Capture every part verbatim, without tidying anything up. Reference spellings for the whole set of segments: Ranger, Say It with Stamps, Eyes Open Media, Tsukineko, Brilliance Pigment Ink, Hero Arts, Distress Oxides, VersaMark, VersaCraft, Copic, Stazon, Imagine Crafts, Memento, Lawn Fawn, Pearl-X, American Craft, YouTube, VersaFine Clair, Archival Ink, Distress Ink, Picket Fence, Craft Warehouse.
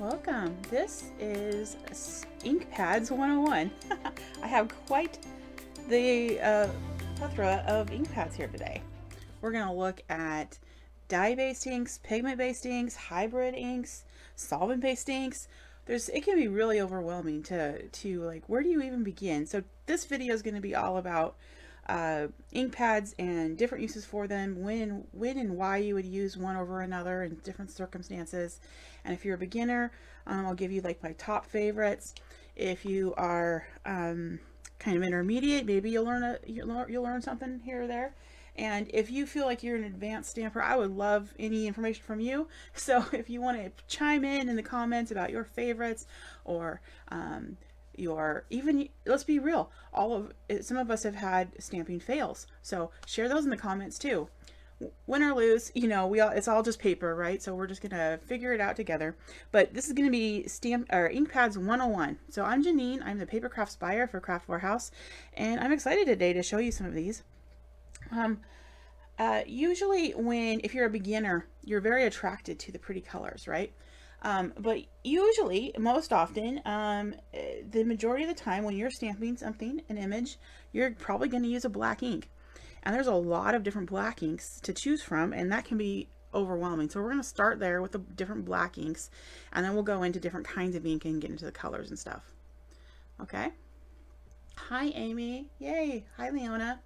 Welcome. This is Ink Pads one oh one. I have quite the uh, plethora of ink pads here today. We're going to look at dye-based inks, pigment-based inks, hybrid inks, solvent-based inks. There's, it can be really overwhelming to, to like, where do you even begin? So this video is going to be all about uh, ink pads and different uses for them, when, when and why you would use one over another in different circumstances. And if you're a beginner, um, I'll give you like my top favorites. If you are um, kind of intermediate, maybe you'll learn, a, you'll, learn, you'll learn something here or there. And if you feel like you're an advanced stamper, I would love any information from you. So if you want to chime in in the comments about your favorites or um, your, even, let's be real, all of, some of us have had stamping fails. So share those in the comments too. Win or lose, you know, we all, it's all just paper, right? So we're just going to figure it out together. But this is going to be stamp or Ink Pads one oh one. So I'm Janine. I'm the paper crafts buyer for Craft Warehouse. And I'm excited today to show you some of these. Um, uh, usually when, if you're a beginner, you're very attracted to the pretty colors, right? Um, but usually, most often, um, the majority of the time when you're stamping something, an image, you're probably going to use a black ink. And there's a lot of different black inks to choose from, and that can be overwhelming. So we're going to start there with the different black inks, and then we'll go into different kinds of ink and get into the colors and stuff. Okay. Hi, Amy. Yay. Hi, Leona.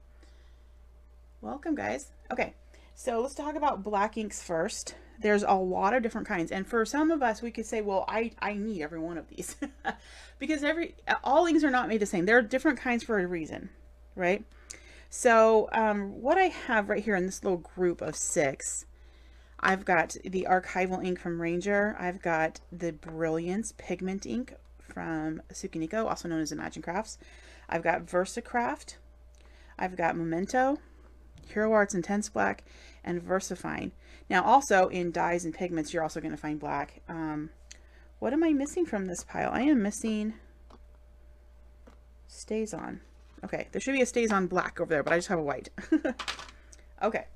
Welcome, guys. Okay, so let's talk about black inks first. There's a lot of different kinds, and for some of us, we could say, well, I, I need every one of these because every all inks are not made the same. There are different kinds for a reason, right? So um, what I have right here in this little group of six, I've got the Archival Ink from Ranger. I've got the Brilliance Pigment Ink from Tsukineko, also known as Imagine Crafts. I've got VersaCraft. I've got Memento, Hero Arts Intense Black, and VersaFine. Now also in dyes and pigments, you're also going to find black. Um, what am I missing from this pile? I am missing Stazon. Okay, there should be a Stazon black over there, but I just have a white. Okay,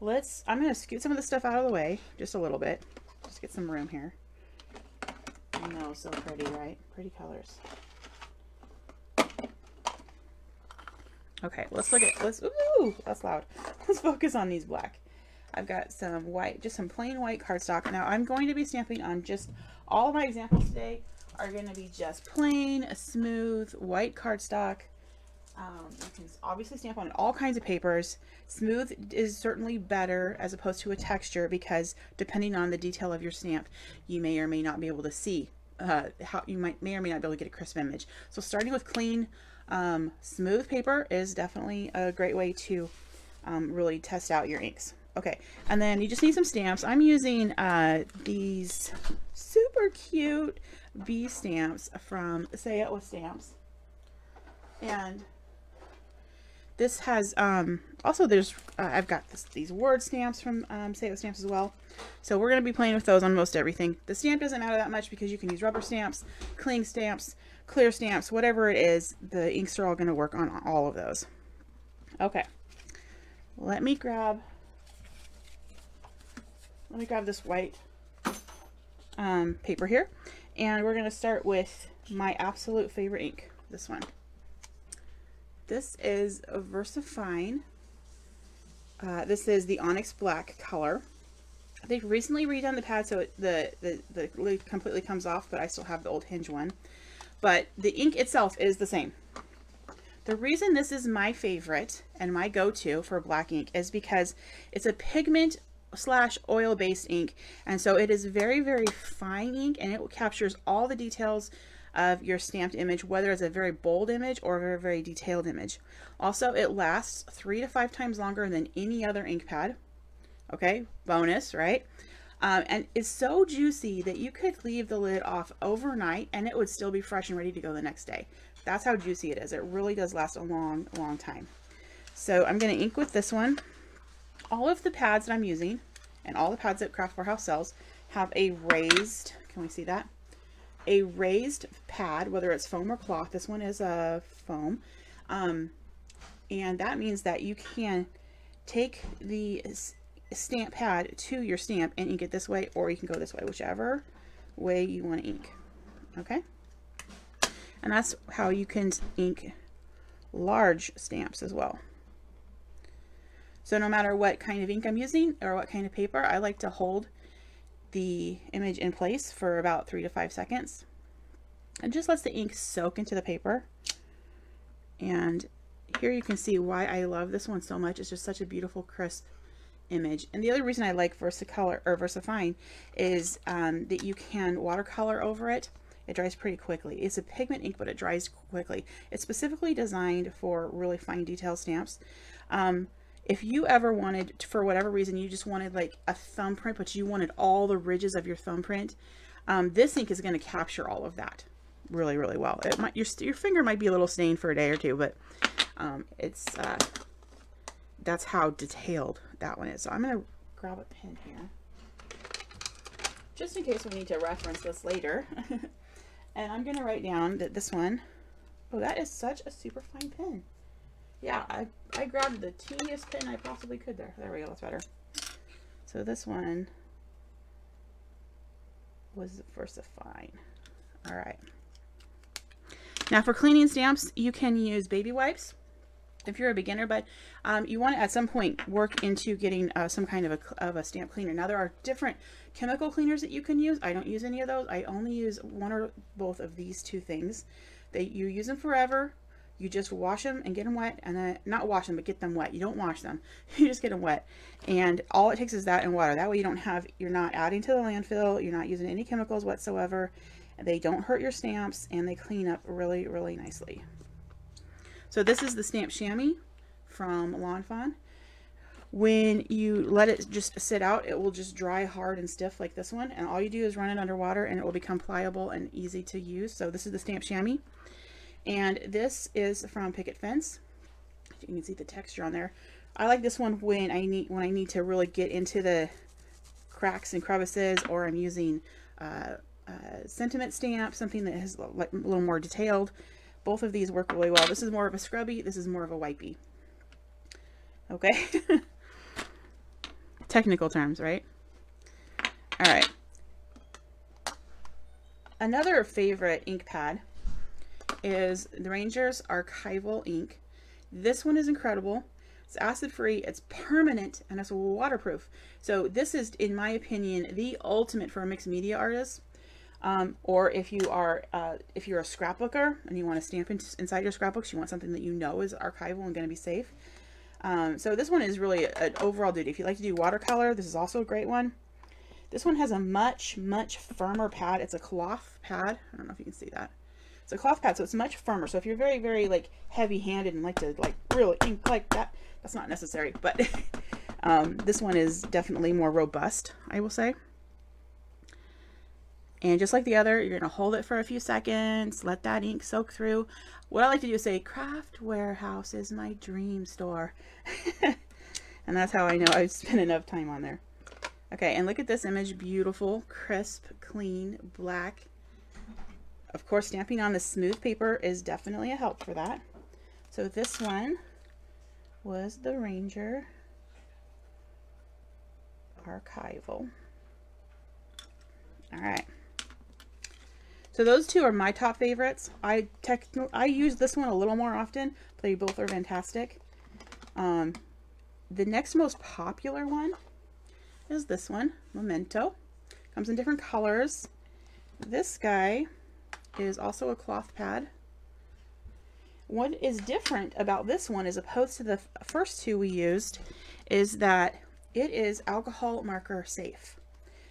let's, I'm going to scoot some of this stuff out of the way, just a little bit. Just get some room here. I know, so pretty, right? Pretty colors. Okay, let's look at, let's, ooh, that's loud. Let's focus on these black. I've got some white, just some plain white cardstock. Now I'm going to be stamping on just, all of my examples today are going to be just plain, smooth, white cardstock. Um, you can obviously stamp on all kinds of papers. Smooth is certainly better as opposed to a texture because depending on the detail of your stamp, you may or may not be able to see. Uh, how you might may or may not be able to get a crisp image. So starting with clean, um, smooth paper is definitely a great way to um, really test out your inks. Okay, and then you just need some stamps. I'm using uh, these super cute bee stamps from Say It with Stamps, and this has um, also there's uh, I've got this, these word stamps from um, Say It with Stamps as well. So we're going to be playing with those on most everything. The stamp doesn't matter that much because you can use rubber stamps, cling stamps, clear stamps, whatever it is, the inks are all going to work on all of those. Okay, let me grab, let me grab this white um, paper here, and we're going to start with my absolute favorite ink, this one. This is a VersaFine. Uh, this is the Onyx Black color. They've recently redone the pad, so it, the, the, the lid completely comes off, but I still have the old hinge one. But the ink itself is the same. The reason this is my favorite and my go-to for black ink is because it's a pigment slash oil-based ink. And so it is very, very fine ink, and it captures all the details of your stamped image, whether it's a very bold image or a very, very detailed image. Also, it lasts three to five times longer than any other ink pad. Okay, bonus, right? Um, and it's so juicy that you could leave the lid off overnight and it would still be fresh and ready to go the next day. That's how juicy it is. It really does last a long, long time. So I'm going to ink with this one. All of the pads that I'm using and all the pads that Craft Warehouse sells have a raised, can we see that? A raised pad, whether it's foam or cloth. This one is a foam. Um, and that means that you can take the stamp pad to your stamp and ink it this way, or you can go this way, whichever way you want to ink. Okay, and that's how you can ink large stamps as well. So no matter what kind of ink I'm using or what kind of paper, I like to hold the image in place for about three to five seconds. It just lets the ink soak into the paper. And here you can see why I love this one so much. It's just such a beautiful, crisp image. And the other reason I like VersaColor or VersaFine is um, that you can watercolor over it. It dries pretty quickly. It's a pigment ink, but it dries quickly. It's specifically designed for really fine detail stamps. Um, if you ever wanted, for whatever reason, you just wanted like a thumbprint, but you wanted all the ridges of your thumbprint, um, this ink is going to capture all of that really, really well. It might, your, your finger might be a little stained for a day or two, but um, it's uh, that's how detailed that one is. So I'm going to grab a pen here, just in case we need to reference this later. And I'm going to write down that this one, oh, that is such a super fine pen. Yeah, I, I grabbed the teeniest pen I possibly could there. There we go, that's better. So this one was VersaFine. All right. Now for cleaning stamps, you can use baby wipes if you're a beginner, but um, you want to at some point work into getting uh, some kind of a, of a stamp cleaner. Now there are different chemical cleaners that you can use. I don't use any of those. I only use one or both of these two things. They, you use them forever. You just wash them and get them wet, and then not wash them, but get them wet. You don't wash them. You just get them wet, and all it takes is that and water. That way you don't have, you're not adding to the landfill. You're not using any chemicals whatsoever. They don't hurt your stamps, and they clean up really, really nicely. So this is the Stamp Chamois from Lawn Fawn. When you let it just sit out, it will just dry hard and stiff like this one. And all you do is run it underwater, and it will become pliable and easy to use. So this is the Stamp Chamois. And this is from Picket Fence. You can see the texture on there. I like this one when I need when I need to really get into the cracks and crevices, or I'm using uh, a sentiment stamp, something that is a little more detailed. Both of these work really well. This is more of a scrubby. This is more of a wipey. Okay. Technical terms, right? All right. Another favorite ink pad is the Ranger's Archival Ink. This one is incredible. It's acid-free, it's permanent, and it's waterproof. So this is, in my opinion, the ultimate for a mixed media artist. Um, or if you are, uh, if you're a scrapbooker and you want to stamp in, inside your scrapbooks, you want something that you know is archival and going to be safe. Um, so this one is really an overall duty. If you like to do watercolor, this is also a great one. This one has a much, much firmer pad. It's a cloth pad. I don't know if you can see that. It's a cloth pad, so it's much firmer. So if you're very, very like heavy-handed and like to like really ink like that, that's not necessary. But um, this one is definitely more robust, I will say. And just like the other, you're going to hold it for a few seconds, let that ink soak through. What I like to do is say, Craft Warehouse is my dream store. And that's how I know I've spent enough time on there. Okay, and look at this image. Beautiful, crisp, clean, black. Of course, stamping on the smooth paper is definitely a help for that. So this one was the Ranger Archival. All right. So those two are my top favorites. I tech, I use this one a little more often, but they both are fantastic. Um, the next most popular one is this one, Memento. Comes in different colors. This guy is also a cloth pad. What is different about this one, as opposed to the first two we used, is that it is alcohol marker safe.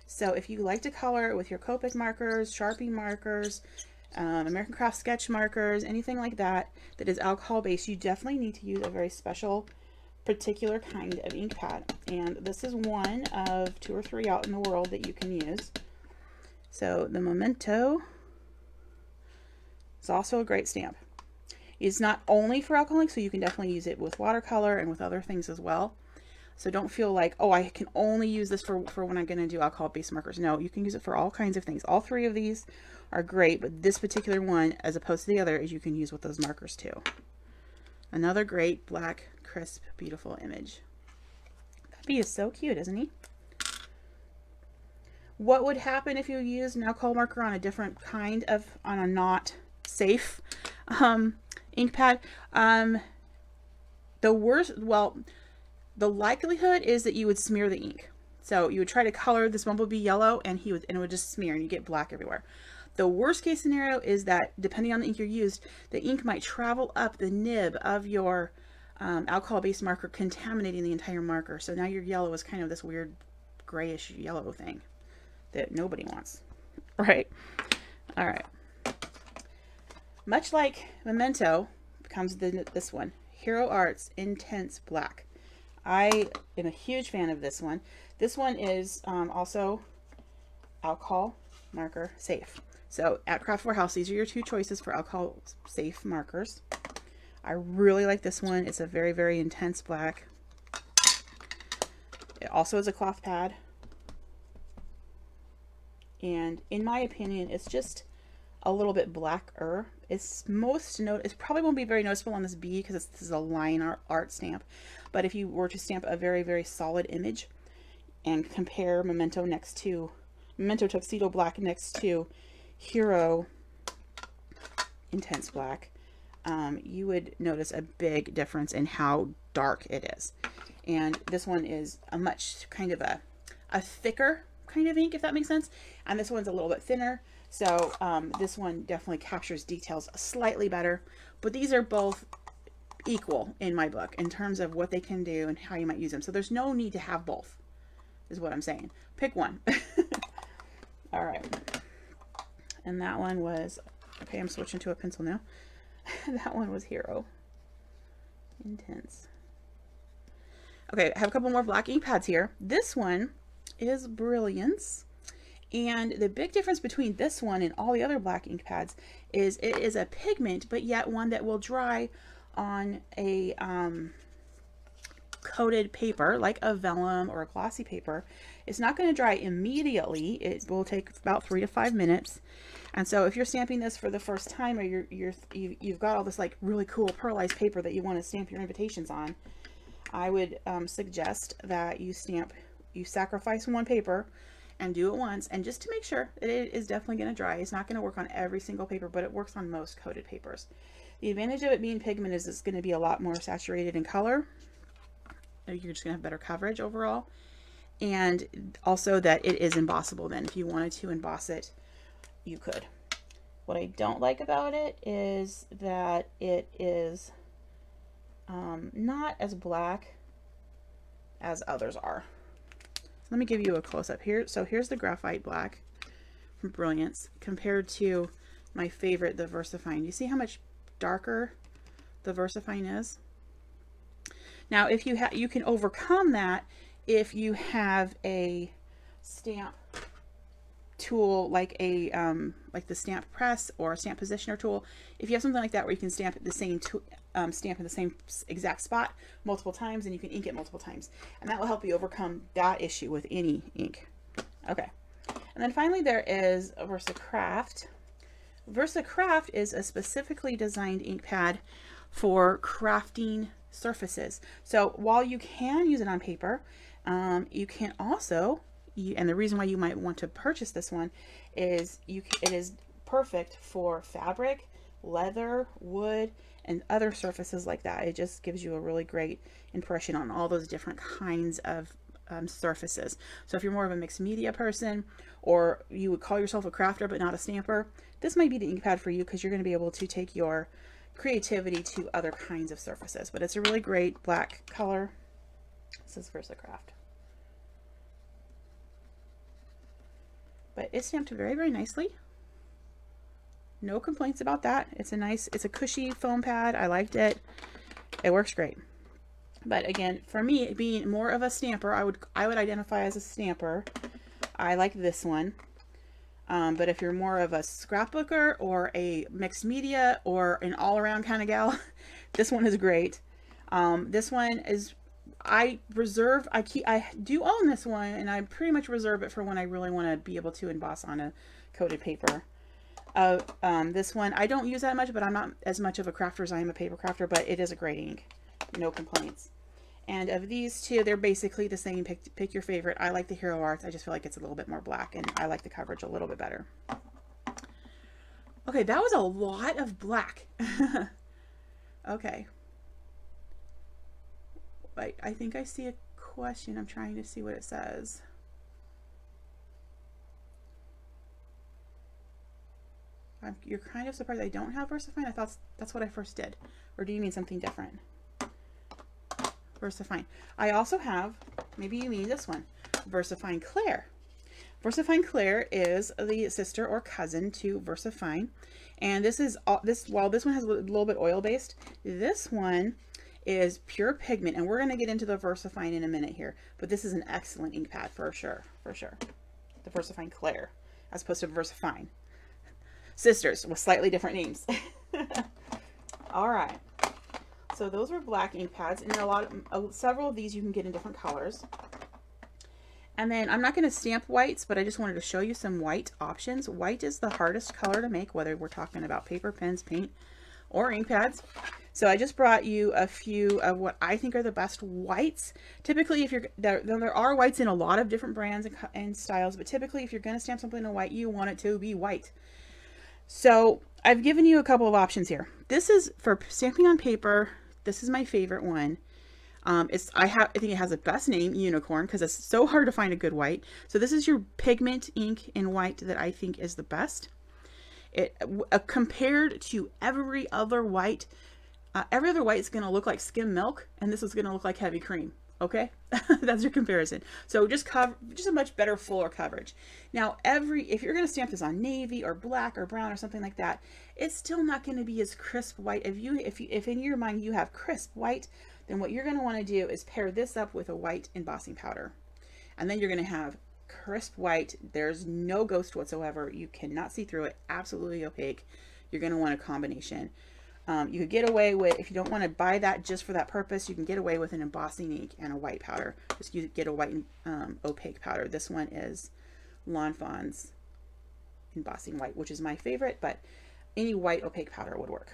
So if you like to color with your Copic markers, Sharpie markers, um, American Craft sketch markers, anything like that that is alcohol-based, you definitely need to use a very special, particular kind of ink pad. And this is one of two or three out in the world that you can use. So the Memento is also a great stamp. It's not only for alcohol ink, so you can definitely use it with watercolor and with other things as well. So don't feel like, oh, I can only use this for, for when I'm going to do alcohol-based markers. No, you can use it for all kinds of things. All three of these are great, but this particular one, as opposed to the other, is you can use with those markers too. Another great black, crisp, beautiful image. That bee is so cute, isn't he? What would happen if you use an alcohol marker on a different kind of, on a not safe um, ink pad? Um, the worst, well, the likelihood is that you would smear the ink. So you would try to color this bumblebee yellow, and he would, and it would just smear, and you get black everywhere. The worst case scenario is that, depending on the ink you used, the ink might travel up the nib of your um, alcohol-based marker, contaminating the entire marker. So now your yellow is kind of this weird grayish yellow thing that nobody wants. Right. All right. Much like Memento becomes the, this one, Hero Arts Intense Black. I am a huge fan of this one. This one is um, also alcohol marker safe. So at Craft Warehouse, these are your two choices for alcohol safe markers. I really like this one. It's a very, very intense black. It also is a cloth pad. And in my opinion, it's just a little bit blacker. It's most note. It probably won't be very noticeable on this B because this is a line art, art stamp. But if you were to stamp a very, very solid image and compare Memento next to Memento Tuxedo Black next to Hero Intense Black, um, you would notice a big difference in how dark it is. And this one is a much kind of a, a thicker kind of ink, if that makes sense. And this one's a little bit thinner. So um, this one definitely captures details slightly better. But these are both equal in my book in terms of what they can do and how you might use them. So there's no need to have both, is what I'm saying. Pick one. All right. And that one was, okay, I'm switching to a pencil now. That one was Hero Intense. Okay, I have a couple more black ink pads here. This one is Brilliance. And the big difference between this one and all the other black ink pads is it is a pigment, but yet one that will dry on a um, coated paper, like a vellum or a glossy paper. It's not going to dry immediately. It will take about three to five minutes. And so if you're stamping this for the first time, or you're, you're, you've got all this like really cool pearlized paper that you want to stamp your invitations on, I would um, suggest that you stamp, you sacrifice one paper and do it once, and just to make sure that it is definitely going to dry. It's not going to work on every single paper, but it works on most coated papers. The advantage of it being pigment is it's going to be a lot more saturated in color. You're just going to have better coverage overall. And also that it is embossable then. If you wanted to emboss it, you could. What I don't like about it is that it is um, not as black as others are. So let me give you a close-up here. So here's the graphite black from Brilliance compared to my favorite, the VersaFine. You see how much darker the VersaFine is? Now, if you have, you can overcome that if you have a stamp tool like a um, like the stamp press or a stamp positioner tool. If you have something like that where you can stamp the same um, stamp in the same exact spot multiple times, and you can ink it multiple times, and that will help you overcome that issue with any ink. Okay, and then finally there is VersaCraft. VersaCraft is a specifically designed ink pad for crafting surfaces. So while you can use it on paper, um, you can also, you, and the reason why you might want to purchase this one is you it is perfect for fabric, leather, wood, and other surfaces like that. It just gives you a really great impression on all those different kinds of um, surfaces. So if you're more of a mixed media person, or you would call yourself a crafter but not a stamper, this might be the ink pad for you, because you're going to be able to take your creativity to other kinds of surfaces. But it's a really great black color. This is VersaCraft. But it's stamped very, very nicely. No complaints about that. It's a nice, it's a cushy foam pad. I liked it. It works great. But again, for me, being more of a stamper, I would I would identify as a stamper. I like this one. Um, but if you're more of a scrapbooker or a mixed media or an all-around kind of gal, this one is great. Um, this one is, I reserve, I keep, I do own this one, and I pretty much reserve it for when I really want to be able to emboss on a coated paper. Uh, um, this one, I don't use that much, but I'm not as much of a crafter as I am a paper crafter, but it is a great ink. No complaints. And of these two, they're basically the same. Pick, pick your favorite. I like the Hero Arts. I just feel like it's a little bit more black, and I like the coverage a little bit better. Okay, that was a lot of black. Okay. Wait, I think I see a question. I'm trying to see what it says. I'm, you're kind of surprised I don't have VersaFine. I thought that's what I first did. Or do you mean something different? VersaFine. I also have, maybe you mean this one, VersaFine Clair. VersaFine Clair is the sister or cousin to VersaFine, and this is all this. While this one has a little bit oil based, this one is pure pigment, and we're going to get into the VersaFine in a minute here. But this is an excellent ink pad for sure, for sure. The VersaFine Clair, as opposed to VersaFine. Sisters with slightly different names. All right. So those were black ink pads, and there are a lot of, uh, several of these you can get in different colors. And then I'm not going to stamp whites, but I just wanted to show you some white options. White is the hardest color to make, whether we're talking about paper, pens, paint, or ink pads. So I just brought you a few of what I think are the best whites. Typically, if you're there, there are whites in a lot of different brands and, and styles, but typically if you're going to stamp something in white, you want it to be white. So I've given you a couple of options here. This is for stamping on paper. This is my favorite one. Um, it's I have I think it has the best name, Unicorn, because it's so hard to find a good white. So this is your pigment ink in white that I think is the best. It uh, compared to every other white, uh, every other white is going to look like skim milk, and this is going to look like heavy cream. Okay, that's your comparison. So just cover, just a much better, fuller coverage. Now, every if you're going to stamp this on navy or black or brown or something like that, it's still not going to be as crisp white. If you, if you, if in your mind you have crisp white, then what you're going to want to do is pair this up with a white embossing powder, and then you're going to have crisp white. There's no ghost whatsoever. You cannot see through it. Absolutely opaque. You're going to want a combination. Um, you could get away with, if you don't want to buy that just for that purpose, you can get away with an embossing ink and a white powder. Just use, get a white um, opaque powder. This one is Lawn Fawn's embossing white, which is my favorite, but any white opaque powder would work.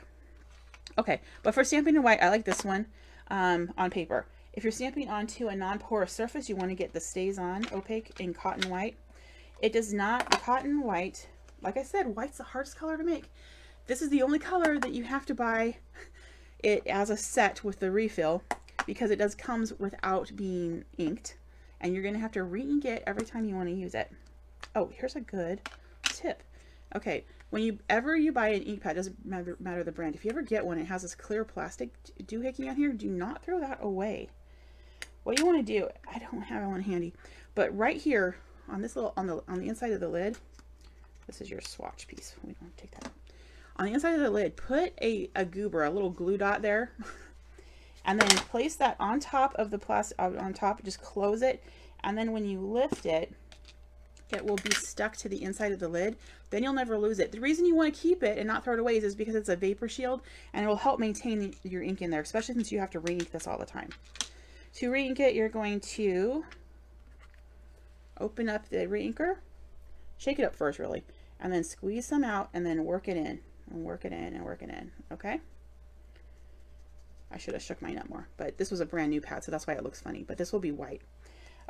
Okay, but for stamping in white, I like this one um, on paper. If you're stamping onto a non-porous surface, you want to get the Stazon opaque in cotton white. It does not, the cotton white, like I said, white's the hardest color to make. This is the only color that you have to buy it as a set with the refill, because it does comes without being inked, and you're going to have to re-ink it every time you want to use it. Oh, here's a good tip. Okay, when you ever you buy an ink pad, doesn't matter, matter the brand, if you ever get one, it has this clear plastic doohickey on here. Do not throw that away. What you want to do, I don't have one handy, but right here on this little on the on the inside of the lid, this is your swatch piece. We don't take that. On the inside of the lid, put a, a goober, a little glue dot there, and then place that on top of the plastic, on top, just close it, and then when you lift it, it will be stuck to the inside of the lid. Then you'll never lose it. The reason you want to keep it and not throw it away is because it's a vapor shield, and it will help maintain your ink in there, especially since you have to re-ink this all the time. To re-ink it, you're going to open up the re-inker, shake it up first really, and then squeeze some out, and then work it in. And work it in and work it in. Okay, I should have shook mine up more, but this was a brand new pad, so that's why it looks funny, but this will be white.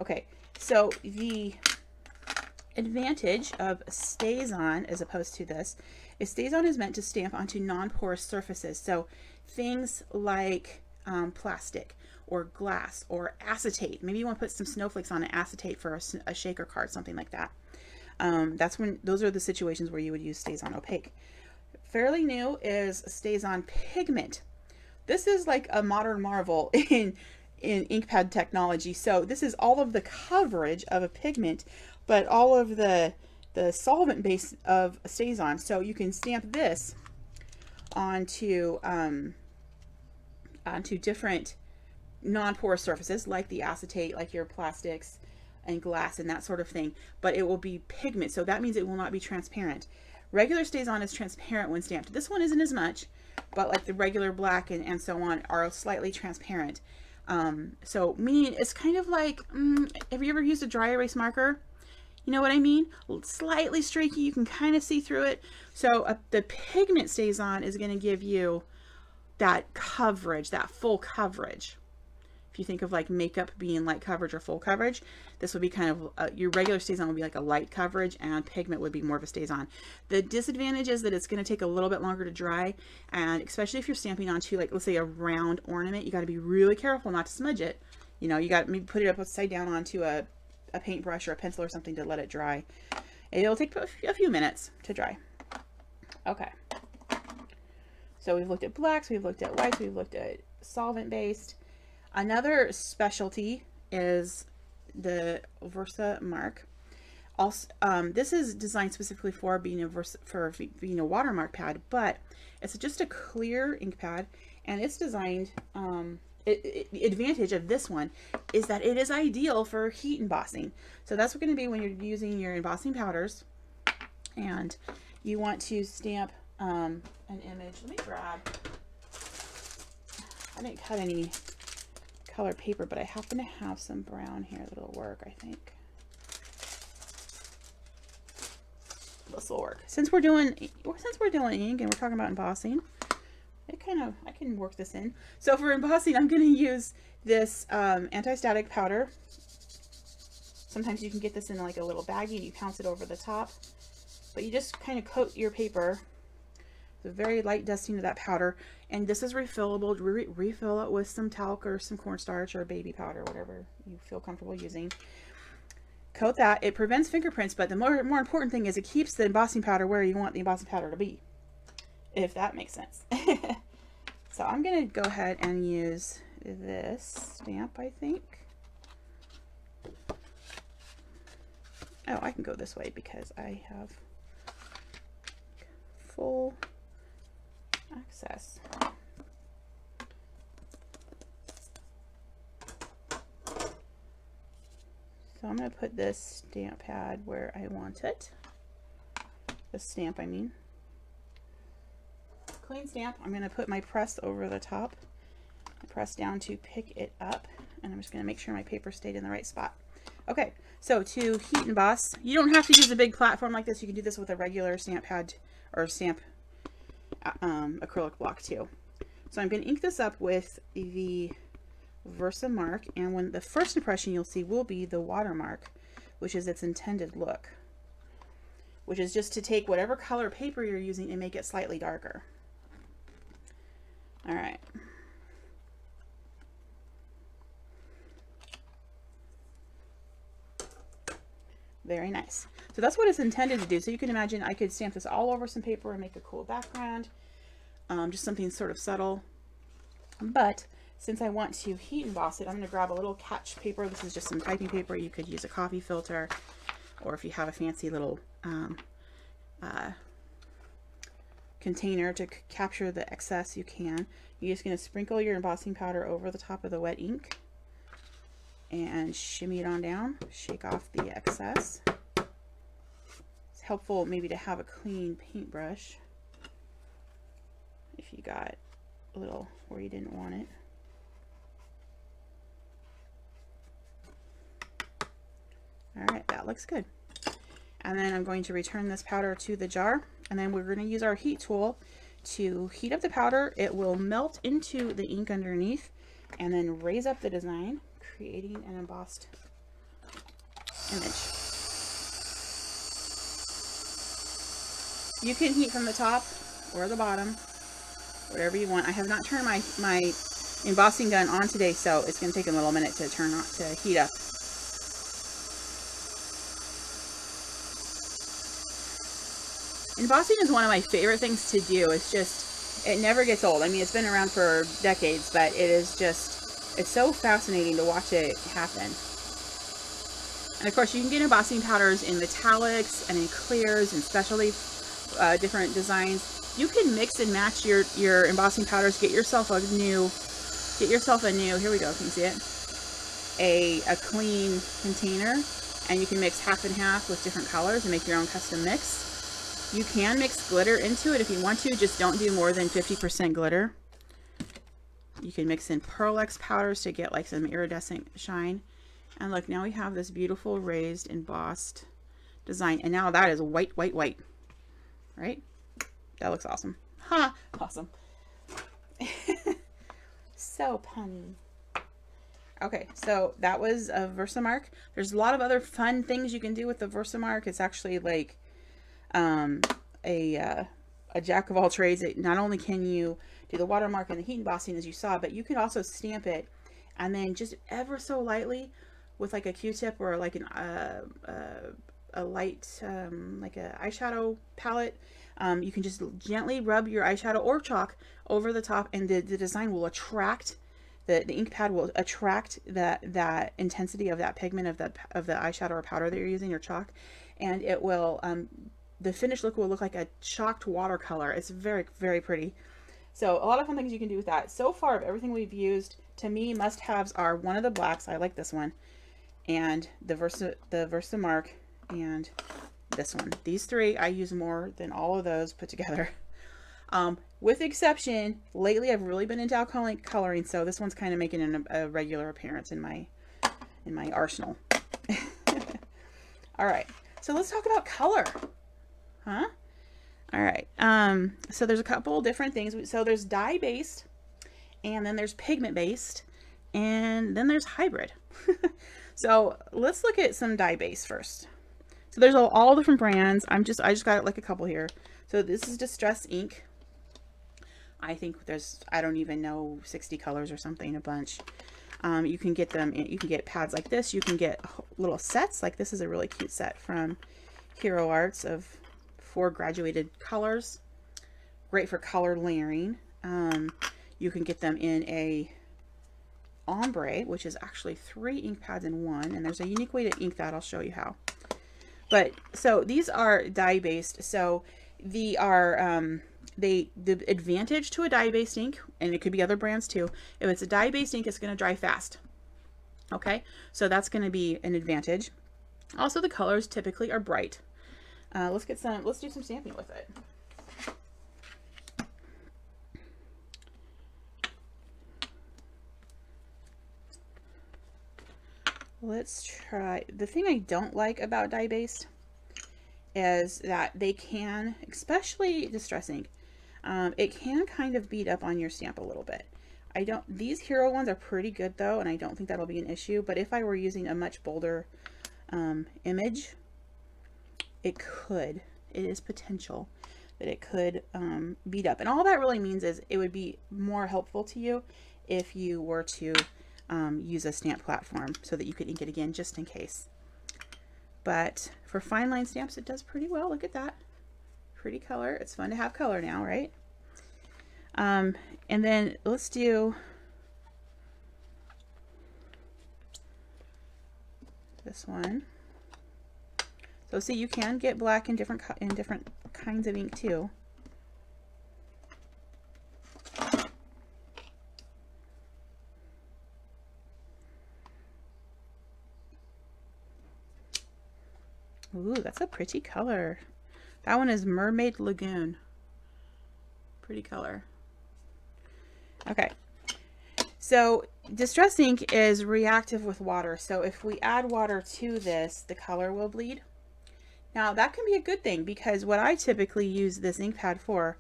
Okay, so the advantage of Stazon as opposed to this is Stazon is meant to stamp onto non-porous surfaces, so things like um, plastic or glass or acetate. Maybe you want to put some snowflakes on an acetate for a, a shaker card, something like that. Um, that's when those are the situations where you would use Stazon opaque. Fairly new is Stazon Pigment. This is like a modern marvel in in ink pad technology. So this is all of the coverage of a pigment, but all of the the solvent base of Stazon. So you can stamp this onto um, onto different non-porous surfaces, like the acetate, like your plastics and glass and that sort of thing. But it will be pigment, so that means it will not be transparent. Regular Stazon is transparent when stamped. This one isn't as much, but like the regular black and, and so on are slightly transparent. Um, so meaning it's kind of like, um, have you ever used a dry erase marker? You know what I mean? Slightly streaky, you can kind of see through it. So uh, the pigment Stazon is gonna give you that coverage, that full coverage. If you think of like makeup being light coverage or full coverage, this would be kind of, uh, your regular Stazon would be like a light coverage and pigment would be more of a Stazon. The disadvantage is that it's going to take a little bit longer to dry, and especially if you're stamping onto like, let's say a round ornament, you got to be really careful not to smudge it. You know, you got to maybe put it up upside down onto a, a paintbrush or a pencil or something to let it dry. It'll take a few minutes to dry. Okay. So we've looked at blacks, we've looked at whites, we've looked at solvent-based. Another specialty is the VersaMark. Also, um, this is designed specifically for being a Versa, for being a watermark pad, but it's just a clear ink pad, and it's designed. Um, it, it, the advantage of this one is that it is ideal for heat embossing. So that's going to be when you're using your embossing powders, and you want to stamp um, an image. Let me grab. I didn't cut any color paper, but I happen to have some brown here that'll work, I think. This will work. Since we're doing since we're doing ink and we're talking about embossing, it kind of, I can work this in. So for embossing, I'm going to use this um, anti-static powder. Sometimes you can get this in like a little baggie and you pounce it over the top, but you just kind of coat your paper. A very light dusting of that powder, and this is refillable. Re refill it with some talc or some cornstarch or baby powder, whatever you feel comfortable using. Coat that. It prevents fingerprints, but the more, more important thing is it keeps the embossing powder where you want the embossing powder to be, if that makes sense. So I'm going to go ahead and use this stamp, I think. Oh, I can go this way because I have full access. So I'm going to put this stamp pad where I want it. The stamp, I mean. Clean stamp. I'm going to put my press over the top. Press down to pick it up. And I'm just going to make sure my paper stayed in the right spot. Okay, so to heat emboss, you don't have to use a big platform like this. You can do this with a regular stamp pad or stamp Um, acrylic block too. So I'm going to ink this up with the VersaMark, and when the first impression you'll see will be the watermark, which is its intended look, which is just to take whatever color paper you're using and make it slightly darker. All right. Very nice. So that's what it's intended to do. So you can imagine I could stamp this all over some paper and make a cool background, um, just something sort of subtle. But since I want to heat emboss it, I'm going to grab a little catch paper. This is just some typing paper. You could use a coffee filter, or if you have a fancy little um, uh, container to capture the excess, you can. You're just going to sprinkle your embossing powder over the top of the wet ink and shimmy it on down, shake off the excess. It's helpful maybe to have a clean paintbrush if you got a little where you didn't want it. All right, that looks good. And then I'm going to return this powder to the jar, and then we're going to use our heat tool to heat up the powder. It will melt into the ink underneath and then raise up the design, creating an embossed image. You can heat from the top or the bottom, whatever you want. I have not turned my, my embossing gun on today, so it's going to take a little minute to turn on, to heat up. Embossing is one of my favorite things to do. It's just, it never gets old. I mean, it's been around for decades, but it is just, it's so fascinating to watch it happen. And of course you can get embossing powders in metallics and in clears and specialty uh, different designs. You can mix and match your, your embossing powders. Get yourself a new, get yourself a new, here we go, can you see it? A, a clean container, and you can mix half and half with different colors and make your own custom mix. You can mix glitter into it if you want to, just don't do more than fifty percent glitter. You can mix in Pearl-X powders to get like some iridescent shine. And look, now we have this beautiful raised embossed design. And now that is white, white, white, right? That looks awesome. Ha, huh. Awesome. So punny. Okay, so that was a VersaMark. There's a lot of other fun things you can do with the VersaMark. It's actually like um, a, uh, a jack of all trades. It, not only can you do the watermark and the heat embossing as you saw, but you can also stamp it and then just ever so lightly with like a Q-tip or like an, uh, uh, a light, um, like a eyeshadow palette. Um, you can just gently rub your eyeshadow or chalk over the top, and the, the design will attract the, the ink pad will attract that, that intensity of that pigment of that, of the eyeshadow or powder that you're using, or chalk. And it will, um, the finished look will look like a chalked watercolor. It's very, very pretty. So a lot of fun things you can do with that. So far of everything we've used, to me, must-haves are one of the blacks. I like this one, and the Versa, the VersaMark, and this one. These three I use more than all of those put together, um with the exception lately I've really been into alcoholic coloring, so this one's kind of making an, a regular appearance in my in my arsenal. All right, so let's talk about color, huh? All right, um so there's a couple different things. So there's dye based, and then there's pigment based, and then there's hybrid. So let's look at some dye based first. So there's all, all different brands. I'm just, I just got like a couple here. So this is Distress Ink. I think there's, I don't even know, sixty colors or something, a bunch. Um, you can get them, you can get pads like this. You can get little sets. Like this is a really cute set from Hero Arts of four graduated colors. Great for color layering. Um, you can get them in a ombre, which is actually three ink pads in one. And there's a unique way to ink that. I'll show you how. But so these are dye based. So they are, um, they, the advantage to a dye based ink, and it could be other brands too. If it's a dye based ink, it's going to dry fast. Okay. So that's going to be an advantage. Also, the colors typically are bright. Uh, let's get some, let's do some stamping with it. Let's try. The thing I don't like about dye based is that they can, especially Distress Ink, um, it can kind of beat up on your stamp a little bit. I don't, these Hero ones are pretty good though, and I don't think that'll be an issue. But if I were using a much bolder um, image, it could, it is potential that it could um, beat up. And all that really means is it would be more helpful to you if you were to Um, use a stamp platform so that you could ink it again, just in case. But for fine line stamps, it does pretty well. Look at that pretty color. It's fun to have color now, right? Um, and then let's do this one. So see, you can get black in different in different kinds of ink too. Ooh, that's a pretty color. That one is Mermaid Lagoon. Pretty color. Okay. So Distress Ink is reactive with water. So if we add water to this, the color will bleed. Now that can be a good thing, because what I typically use this ink pad for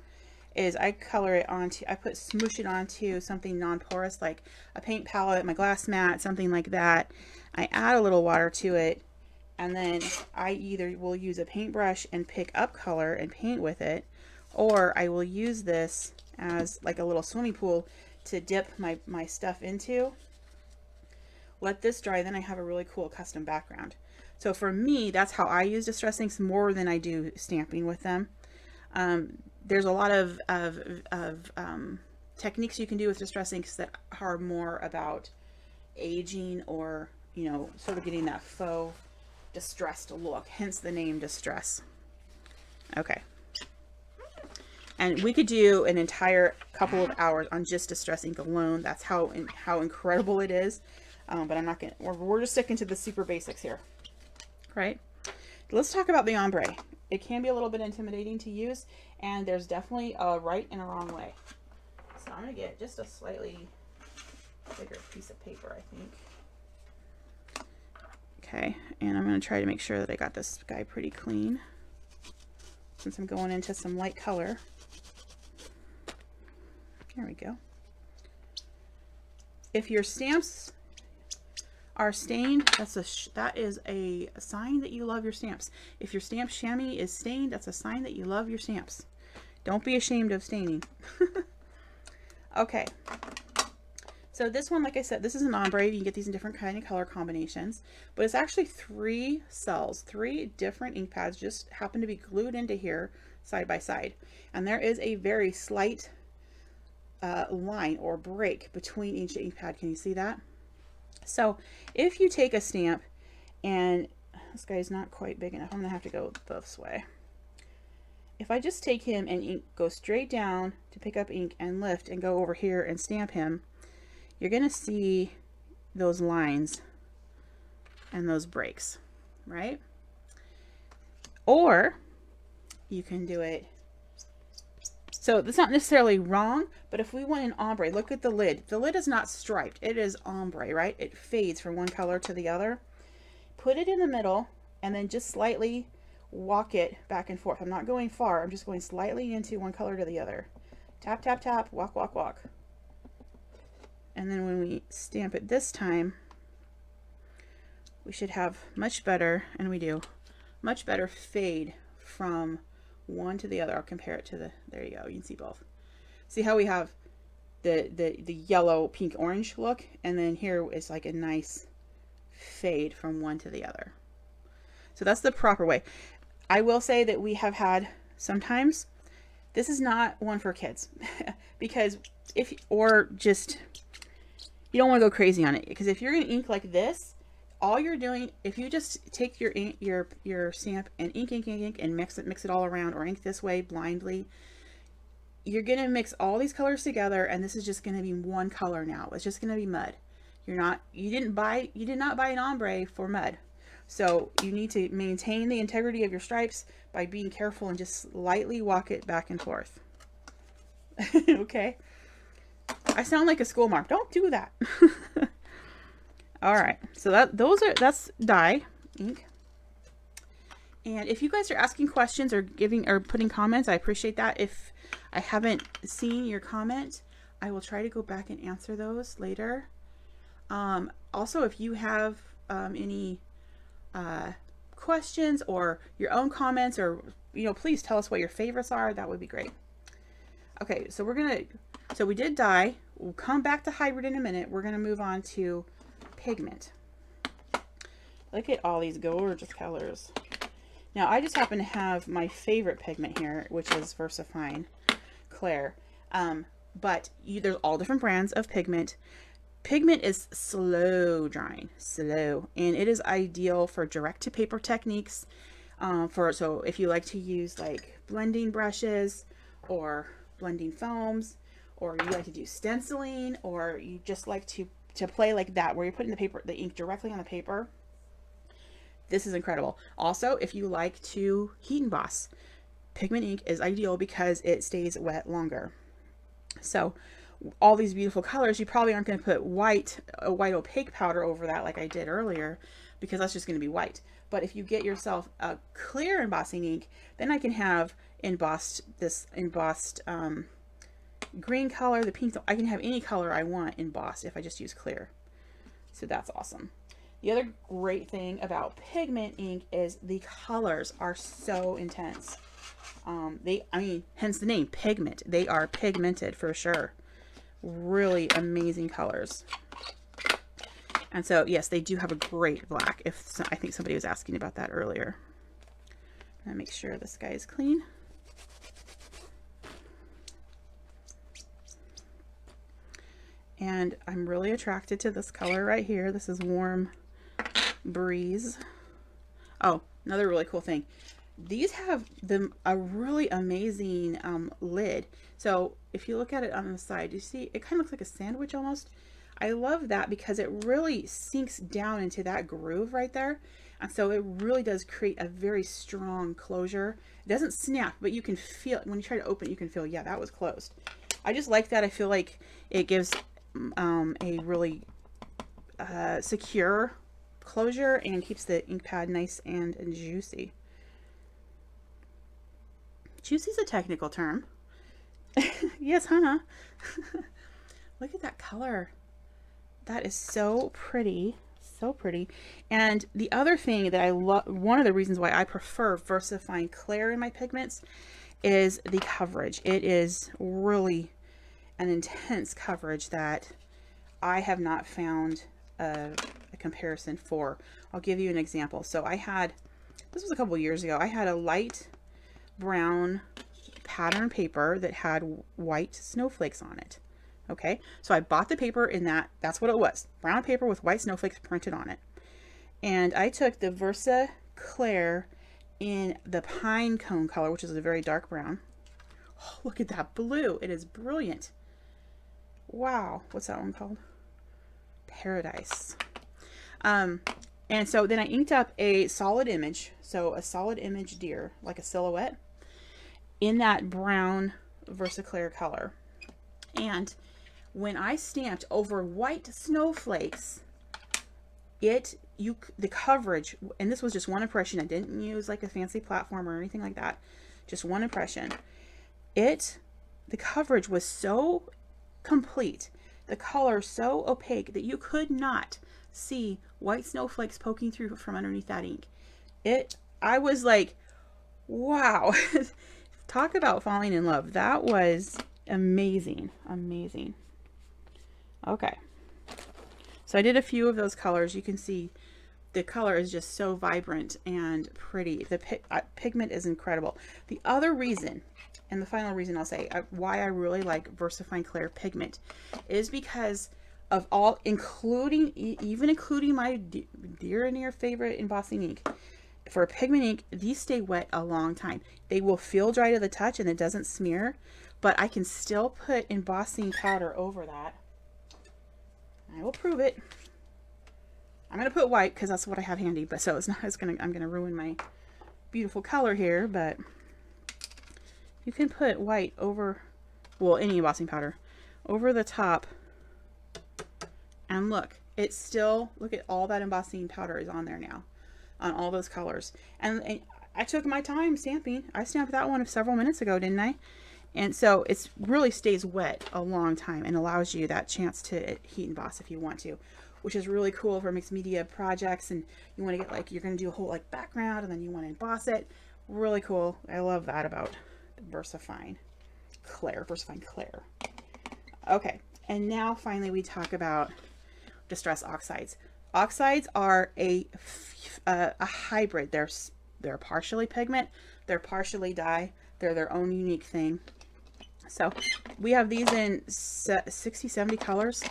is I color it onto, I put smoosh it onto something non-porous, like a paint palette, my glass mat, something like that. I add a little water to it, and then I either will use a paintbrush and pick up color and paint with it, or I will use this as like a little swimming pool to dip my, my stuff into. Let this dry, then I have a really cool custom background. So for me, that's how I use Distress Inks more than I do stamping with them. Um, there's a lot of, of, of um, techniques you can do with Distress Inks that are more about aging, or, you know, sort of getting that faux distressed look, hence the name Distress. Okay, and we could do an entire couple of hours on just Distress Ink alone. That's how in, how incredible it is, um, but I'm not gonna, we're, we're just sticking to the super basics here, right? Let's talk about the ombre. It can be a little bit intimidating to use, and there's definitely a right and a wrong way. So I'm gonna get just a slightly bigger piece of paper, I think. Okay, and I'm going to try to make sure that I got this guy pretty clean, since I'm going into some light color. There we go. If your stamps are stained, that's a sh that is a sign that you love your stamps. If your stamp chamois is stained, that's a sign that you love your stamps. Don't be ashamed of staining. Okay, so this one, like I said, this is an ombre. You can get these in different kind of color combinations, but it's actually three cells, three different ink pads just happen to be glued into here side by side, and there is a very slight uh, line or break between each ink pad. Can you see that? So if you take a stamp, and this guy's not quite big enough, I'm gonna have to go this way. If I just take him and ink, go straight down to pick up ink and lift and go over here and stamp him, you're gonna see those lines and those breaks, right? Or you can do it. So that's not necessarily wrong, but if we want an ombre, look at the lid. The lid is not striped, it is ombre, right? It fades from one color to the other. Put it in the middle and then just slightly walk it back and forth. I'm not going far, I'm just going slightly into one color to the other. Tap, tap, tap, walk, walk, walk. And then when we stamp it this time, we should have much better, and we do, much better fade from one to the other. I'll compare it to the, there you go, you can see both. See how we have the, the, the yellow, pink, orange look, and then here is like a nice fade from one to the other. So that's the proper way. I will say that we have had sometimes, this is not one for kids because if, or just, you don't want to go crazy on it, because if you're going to ink like this, all you're doing, if you just take your ink, your, your stamp and ink, ink, ink, ink, and mix it, mix it all around, or ink this way blindly, you're going to mix all these colors together. And this is just going to be one color. Now it's just going to be mud. You're not, you didn't buy, you did not buy an ombre for mud. So you need to maintain the integrity of your stripes by being careful and just lightly walk it back and forth. Okay. I sound like a school mark. Don't do that. All right. So that, those are, that's dye ink. And if you guys are asking questions or giving or putting comments, I appreciate that. If I haven't seen your comment, I will try to go back and answer those later. Um, also, if you have um, any uh questions or your own comments, or you know, please tell us what your favorites are. That would be great. Okay, so we're gonna, so we did dye, we'll come back to hybrid in a minute. We're gonna move on to pigment. Look at all these gorgeous colors. Now I just happen to have my favorite pigment here, which is VersaFine Clair, um but you, there's all different brands of pigment. Pigment is slow drying, slow, and it is ideal for direct to paper techniques. Um, for so if you like to use like blending brushes or blending foams, or you like to do stenciling, or you just like to to play like that where you're putting the paper, the ink directly on the paper, this is incredible. Also, if you like to heat emboss, pigment ink is ideal because it stays wet longer. So all these beautiful colors, you probably aren't going to put white, a white opaque powder over that like I did earlier, because that's just going to be white. But if you get yourself a clear embossing ink, then I can have embossed this embossed um, green color, the pink, I can have any color I want embossed if I just use clear. So that's awesome. The other great thing about pigment ink is the colors are so intense. Um, they, I mean, hence the name pigment. They are pigmented for sure. Really amazing colors. And so yes, they do have a great black. If so, I think somebody was asking about that earlier. I'm gonna make sure this guy is clean. And I'm really attracted to this color right here. This is Warm Breeze. Oh, another really cool thing. These have them a really amazing um, lid. So if you look at it on the side, you see it kind of looks like a sandwich almost. I love that because it really sinks down into that groove right there. And so it really does create a very strong closure. It doesn't snap, but you can feel it. When you try to open it, you can feel, yeah, that was closed. I just like that. I feel like it gives um, a really uh, secure closure and keeps the ink pad nice and juicy. Juicy is a technical term. Yes, huh? Look at that color. That is so pretty. So pretty. And the other thing that I love, one of the reasons why I prefer VersaFine Clair in my pigments is the coverage. It is really an intense coverage that I have not found a, a comparison for. I'll give you an example. So I had, this was a couple years ago, I had a light brown pattern paper that had white snowflakes on it. Okay, so I bought the paper in that, that's what it was, brown paper with white snowflakes printed on it. And I took the Versa Clair in the pine cone color, which is a very dark brown. Oh, look at that blue. It is brilliant. Wow. What's that one called? Paradise. Um, and so then I inked up a solid image. So a solid image deer, like a silhouette, in that brown Versa Clair color. And when I stamped over white snowflakes, it, you, the coverage, and this was just one impression. I didn't use like a fancy platform or anything like that. Just one impression. It, the coverage was so complete, the color so opaque that you could not see white snowflakes poking through from underneath that ink. It, I was like, wow, talk about falling in love. That was amazing, amazing. Okay. So I did a few of those colors. You can see the color is just so vibrant and pretty. The pi uh, pigment is incredible. The other reason, and the final reason I'll say, uh, why I really like VersaFine Clair pigment is because of all, including, e even including my de dear and near favorite embossing ink. For pigment ink, these stay wet a long time. They will feel dry to the touch and it doesn't smear, but I can still put embossing powder over that. I will prove it. I'm going to put white because that's what I have handy, but so it's not, it's going to, I'm going to ruin my beautiful color here, but you can put white over, well, any embossing powder over the top, and look, it's still, look at all that embossing powder is on there now on all those colors. And, and I took my time stamping. I stamped that one several minutes ago, didn't I? And so it's really stays wet a long time and allows you that chance to heat emboss if you want to, which is really cool for mixed media projects. And you want to get like, you're going to do a whole like background and then you want to emboss it. Really cool. I love that about the VersaFine Clair, VersaFine Clair. Okay. And now finally we talk about Distress Oxides. Oxides are a, uh, a hybrid. They're, they're partially pigment. They're partially dye. They're their own unique thing. So we have these in sixty, seventy colors.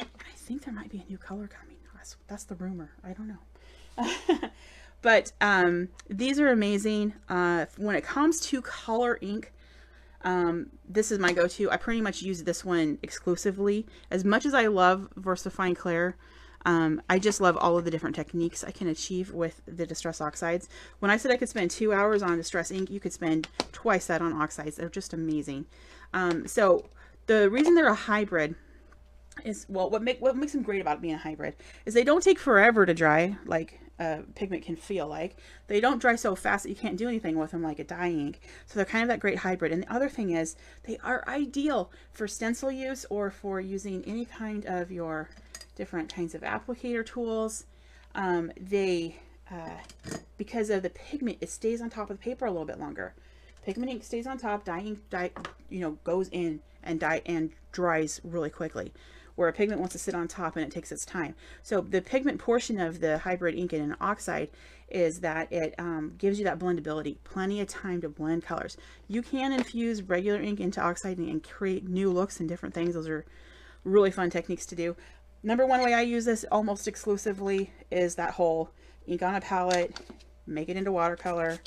I think there might be a new color coming. That's, that's the rumor. I don't know. But um, these are amazing. Uh, when it comes to color ink, um, this is my go-to. I pretty much use this one exclusively. As much as I love VersaFine Clair, um, I just love all of the different techniques I can achieve with the Distress Oxides. When I said I could spend two hours on Distress Ink, you could spend twice that on Oxides. They're just amazing. Um, so the reason they're a hybrid is, well, what make what makes them great about being a hybrid is they don't take forever to dry like uh, pigment can feel like. They don't dry so fast that you can't do anything with them like a dye ink. So they're kind of that great hybrid. And the other thing is they are ideal for stencil use or for using any kind of your different kinds of applicator tools. Um, they, uh, because of the pigment, it stays on top of the paper a little bit longer. Pigment ink stays on top, dye ink, dye, you know, goes in and dye and dries really quickly, where a pigment wants to sit on top and it takes its time. So the pigment portion of the hybrid ink in an oxide is that it um, gives you that blendability, plenty of time to blend colors. You can infuse regular ink into oxide and create new looks and different things. Those are really fun techniques to do. Number one way I use this almost exclusively is that whole ink on a palette, make it into watercolor,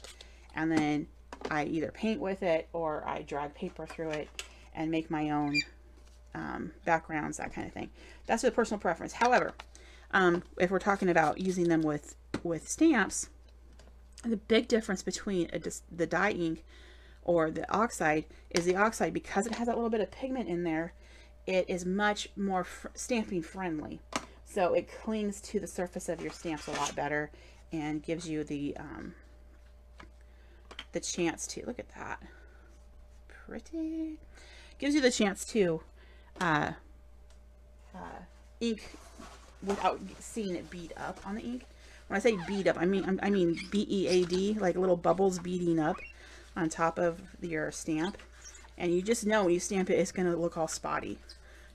and then I either paint with it or I drag paper through it and make my own Um, backgrounds, that kind of thing. That's a personal preference. However, um, if we're talking about using them with with stamps, the big difference between a, the dye ink or the oxide is the oxide, because it has that little bit of pigment in there, it is much more fr stamping friendly. So it clings to the surface of your stamps a lot better and gives you the um, the chance to, look at that, pretty, gives you the chance to Uh, uh, ink without seeing it bead up on the ink. When I say bead up, I mean I mean B E A D, like little bubbles beading up on top of your stamp. And you just know when you stamp it, it's going to look all spotty.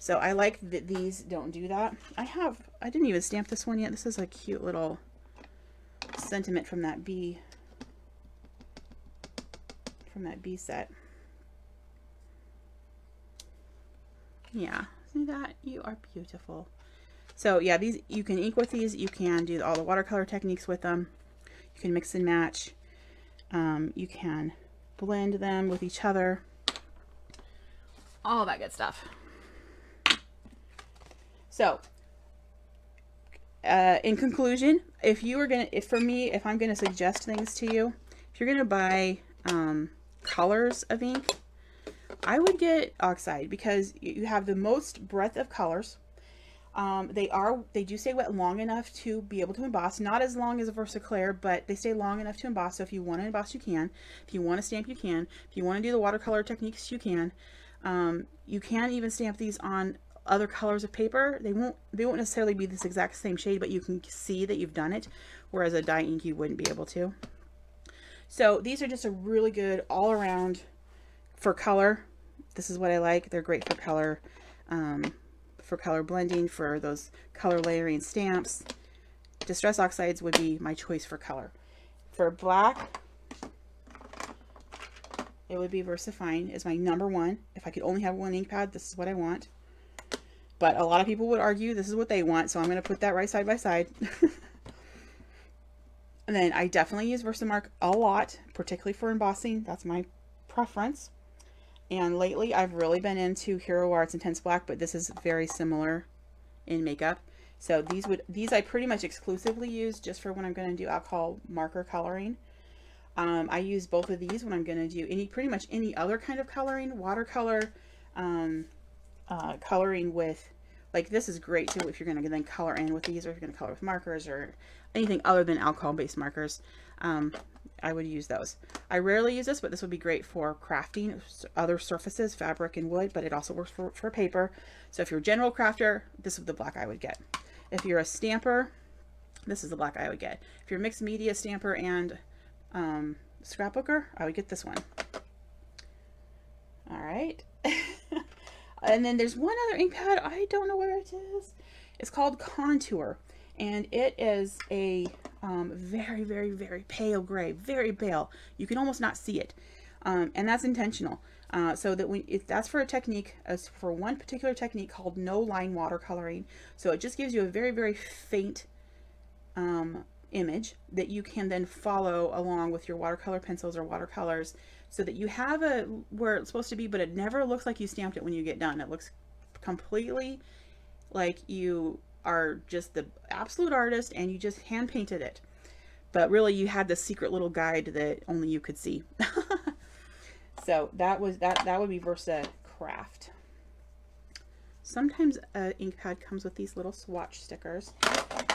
So I like that these don't do that. I have, I didn't even stamp this one yet. This is a cute little sentiment from that bee, from that bee set. Yeah, see that? You are beautiful. So yeah, these, you can ink with these. You can do all the watercolor techniques with them. You can mix and match. Um, you can blend them with each other. All that good stuff. So, uh, in conclusion, if you are gonna, if for me, if I'm gonna suggest things to you, if you're gonna buy um, colors of ink, I would get Oxide because you have the most breadth of colors. Um, they are, they do stay wet long enough to be able to emboss, not as long as a VersaClair, but they stay long enough to emboss. So if you want to emboss, you can. If you want to stamp, you can. If you want to do the watercolor techniques, you can. Um, you can even stamp these on other colors of paper. They won't, they won't necessarily be this exact same shade, but you can see that you've done it. Whereas a dye ink, you wouldn't be able to. So these are just a really good all around for color. This is what I like. They're great for color. Um, for color blending, for those color layering stamps. Distress Oxides would be my choice for color. For black, it would be VersaFine is my number one. If I could only have one ink pad, this is what I want. But a lot of people would argue this is what they want, so I'm going to put that right side by side. And then I definitely use VersaMark a lot, particularly for embossing. That's my preference. And lately, I've really been into Hero Arts Intense Black, but this is very similar in makeup. So these would these I pretty much exclusively use just for when I'm going to do alcohol marker coloring. Um, I use both of these when I'm going to do any pretty much any other kind of coloring, watercolor, um, uh, coloring with, like this is great too if you're going to then color in with these, or if you're going to color with markers or anything other than alcohol-based markers. Um, I would use those. I rarely use this, but this would be great for crafting other surfaces, fabric and wood, but it also works for, for paper. So if you're a general crafter, this is the black I would get. If you're a stamper, this is the black I would get. If you're a mixed media stamper and um, scrapbooker, I would get this one. All right. And then there's one other ink pad. I don't know what it is. It's called Contour, and it is a Um, very, very, very pale gray, very pale. You can almost not see it. Um, and that's intentional. Uh, so that when if that's for a technique, as for one particular technique called no line watercoloring. So it just gives you a very, very faint um, image that you can then follow along with your watercolor pencils or watercolors so that you have a, where it's supposed to be, but it never looks like you stamped it when you get done. It looks completely like you are just the absolute artist and you just hand painted it, but really you had this secret little guide that only you could see. So that was that that would be VersaCraft. Sometimes an ink pad comes with these little swatch stickers,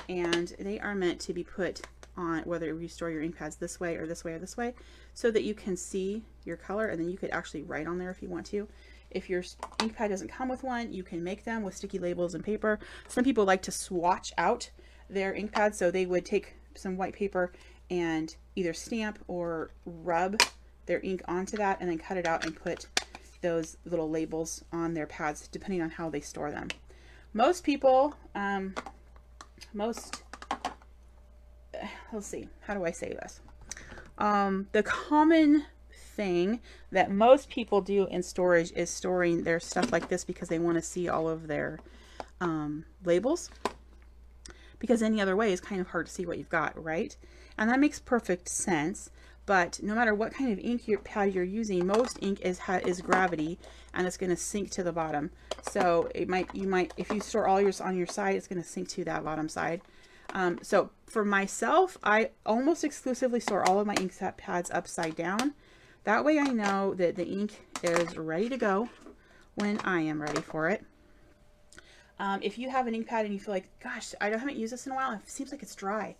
and they are meant to be put on, whether you store your ink pads this way or this way or this way, so that you can see your color, and then you could actually write on there if you want to. If your ink pad doesn't come with one, you can make them with sticky labels and paper. Some people like to swatch out their ink pads, so they would take some white paper and either stamp or rub their ink onto that and then cut it out and put those little labels on their pads, depending on how they store them. Most people, um, most, let's see, how do I say this? Um, the common thing that most people do in storage is storing their stuff like this because they want to see all of their um, labels, because any other way is kind of hard to see what you've got, right? And that makes perfect sense. But no matter what kind of ink your pad you're using, most ink is is gravity, and it's going to sink to the bottom. So it might you might if you store all yours on your side, it's going to sink to that bottom side. Um, so for myself, I almost exclusively store all of my ink pads upside down. That way I know that the ink is ready to go when I am ready for it. Um, if you have an ink pad and you feel like, gosh, I haven't used this in a while, it seems like it's dry,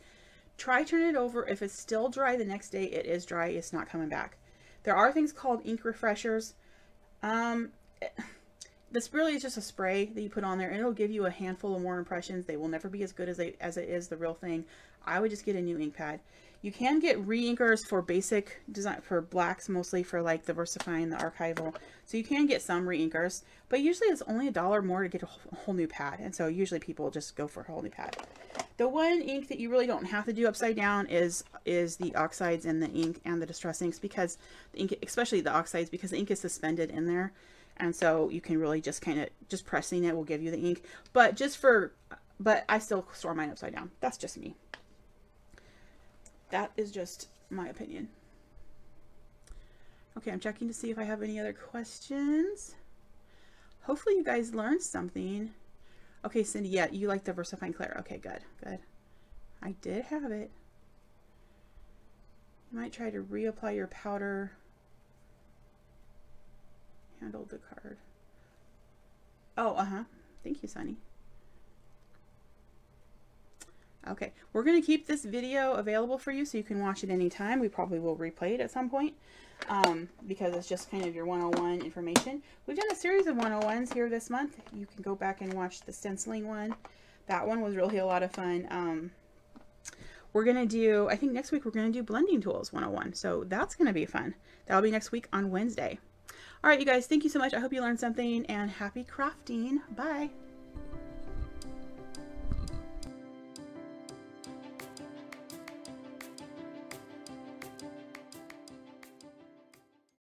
try turn it over. If it's still dry the next day, it is dry, it's not coming back. There are things called ink refreshers. Um, This really is just a spray that you put on there, and it'll give you a handful of more impressions. They will never be as good as they as it is the real thing. I would just get a new ink pad. You can get re-inkers for basic design, for blacks mostly, for like the VersaFine, the Archival. So you can get some re-inkers, but usually it's only a dollar more to get a whole new pad. And so usually people just go for a whole new pad. The one ink that you really don't have to do upside down is is the oxides and the ink and the distress inks, because the ink, especially the oxides, because the ink is suspended in there. And so you can really just kind of, just pressing it will give you the ink. But just for, but I still store mine upside down. That's just me. That is just my opinion. Okay, I'm checking to see if I have any other questions. Hopefully you guys learned something. Okay, Cindy, yeah, you like the VersaFine Clair. Okay, good, good. I did have it. You might try to reapply your powder. Handle the card. Oh, uh-huh. Thank you, Sunny. Okay, we're going to keep this video available for you so you can watch it anytime. We probably will replay it at some point, um, because it's just kind of your one oh one information. We've done a series of one oh ones here this month. You can go back and watch the stenciling one. That one was really a lot of fun. Um, we're going to do, I think next week we're going to do Blending Tools one oh one. So that's going to be fun. That'll be next week on Wednesday. All right, you guys, thank you so much. I hope you learned something, and happy crafting. Bye.